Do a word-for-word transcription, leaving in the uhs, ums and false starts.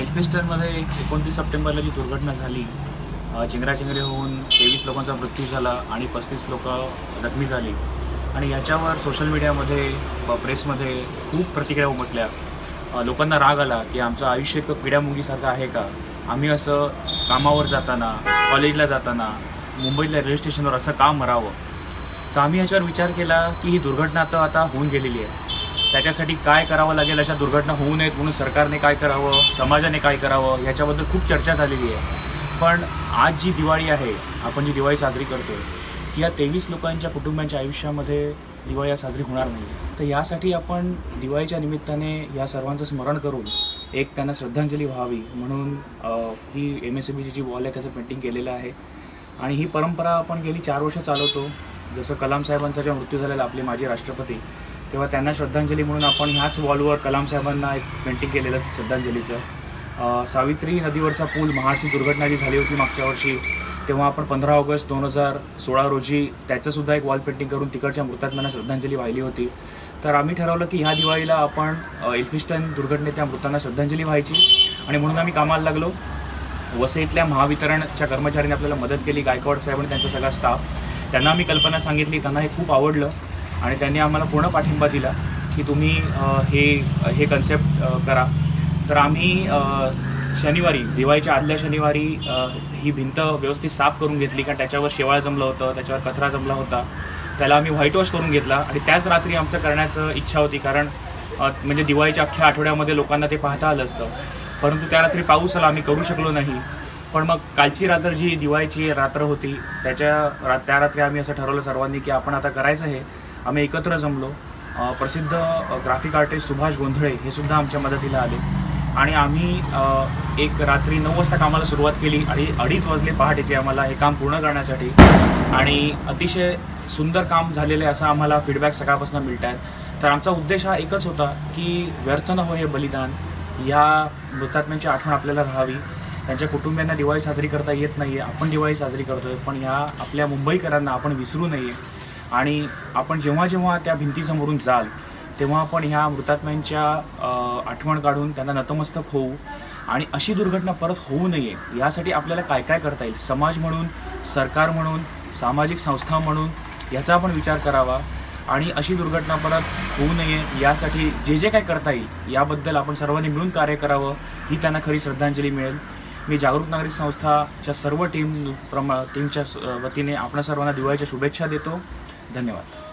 एल्फिस्टनमध्ये एकोणतीस सप्टेंबरला जी दुर्घटना झाली, चिंगराचिंगरी होऊन तेवीस लोकांचा मृत्यू झाला आणि पस्तीस लोक जखमी झाली आणि याच्यावर सोशल मीडियामध्ये प्रेसमध्ये खूप प्रतिक्रिया उमटल्या। लोकांना राग आला की आमचं आयुष्य इतकं पिढ्यामुंगीसारखं आहे का? आम्ही असं कामावर जाताना, कॉलेजला जाताना, मुंबईला रेल्वे स्टेशनवर असं का मरावं? तर आम्ही याच्यावर विचार केला की ही दुर्घटना तर आता होऊन गेलेली आहे, त्याच्यासाठी काय करावं लागेल, अशा दुर्घटना होऊ नयेत म्हणून सरकारने काय करावं, समाजाने काय करावं, ह्याच्याबद्दल खूप चर्चा झालेली आहे। पण आज जी दिवाळी आहे, आपण जी दिवाळी साजरी करतो, ती या तेवीस लोकांच्या कुटुंबांच्या आयुष्यामध्ये दिवाळी या साजरी होणार नाही। तर यासाठी आपण दिवाळीच्या निमित्ताने या सर्वांचं स्मरण करून एक त्यांना श्रद्धांजली व्हावी म्हणून ही एम एस ई बीची जी वॉल आहे त्याचं पेंटिंग केलेलं आहे आणि ही परंपरा आपण गेली चार वर्ष चालवतो। जसं कलाम साहेबांचा जेव्हा मृत्यू झालेला आपले माजी राष्ट्रपती, तेव्हा त्यांना श्रद्धांजली म्हणून आपण ह्याच वॉलवर कलाम साहेबांना एक पेंटिंग केलेलं श्रद्धांजलीचं। सावित्री नदीवरचा पूल, महाराष्ट्र दुर्घटना जी झाली होती मागच्या वर्षी, तेव्हा आपण पंधरा ऑगस्ट दोन हजार सोळा रोजी त्याचंसुद्धा एक वॉल पेंटिंग करून तिकडच्या मृतांना श्रद्धांजली वाहिली होती। तर आम्ही ठरवलं की ह्या दिवाळीला आपण एल्फिस्टन दुर्घटनेत त्या मृतांना श्रद्धांजली व्हायची आणि म्हणून आम्ही कामाला लागलो। वसई इथल्या महावितरणच्या कर्मचाऱ्यांनी आपल्याला मदत केली, गायकवाड साहेब आणि त्यांचा सगळा स्टाफ, त्यांना आम्ही कल्पना सांगितली, त्यांना हे खूप आवडलं आणि त्यांनी आम्हाला पूर्ण पाठिंबा दिला की तुम्ही हे हे कन्सेप्ट करा। तर आम्ही शनिवारी, दिवाळीच्या आदल्या शनिवारी ही भिंत व्यवस्थित साफ करून घेतली, कारण त्याच्यावर शेवाळ जमलं होतं, त्याच्यावर कचरा जमला होता, त्याला आम्ही व्हाईट वॉश करून घेतला आणि त्याच रात्री आमचं करण्याचं इच्छा होती, कारण म्हणजे दिवाळीच्या अख्ख्या आठवड्यामध्ये लोकांना ते पाहता आलं असतं, परंतु त्या रात्री पाऊस आला, आम्ही करू शकलो नाही। पण मग कालची रात्र जी दिवाळीची रात्र होती त्याच्या रा त्या रात्री आम्ही असं ठरवलं सर्वांनी की आपण आता करायचं हे। आम्ही एकत्र जमलो, प्रसिद्ध ग्राफिक आर्टिस्ट सुभाष गोंधळे हे सुद्धा आमच्या मदतीला आले आणि आम्ही एक रात्री नऊ वाजता कामाला सुरुवात केली आणि अडीच वाजले पहाटेचे आम्हाला हे काम पूर्ण करण्यासाठी आणि अतिशय सुंदर काम झालेलं असं आम्हाला फीडबॅक सकाळपासून मिळत आहेत। तर आमचा उद्देश हा एकच होता की व्यर्थ न हो हे बलिदान, या मृतात्म्यांची आठवण आपल्याला राहावी। त्यांच्या कुटुंबियांना दिवाळी साजरी करता येत नाही आहे, आपण दिवाळी साजरी करतो आहे, पण ह्या आपल्या मुंबईकरांना आपण विसरू नये आणि आपण जेव्हा जेव्हा त्या भिंतीसमोरून जाल तेव्हा आपण ह्या मृतात्म्यांच्या आठवण काढून त्यांना नतमस्तक होऊ आणि अशी दुर्घटना परत होऊ नये यासाठी आपल्याला काय काय करता येईल, समाज म्हणून, सरकार म्हणून, सामाजिक संस्था म्हणून याचा आपण विचार करावा आणि अशी दुर्घटना परत होऊ नये यासाठी जे जे काय करता येईल याबद्दल आपण सर्वांनी मिळून कार्य करावं, ही त्यांना खरी श्रद्धांजली मिळेल। मी जागरूक नागरिक संस्थाच्या सर्व टीम प्रमा टीमच्या वतीने आपण सर्वांना दिवाळीच्या शुभेच्छा देतो। धन्यवाद।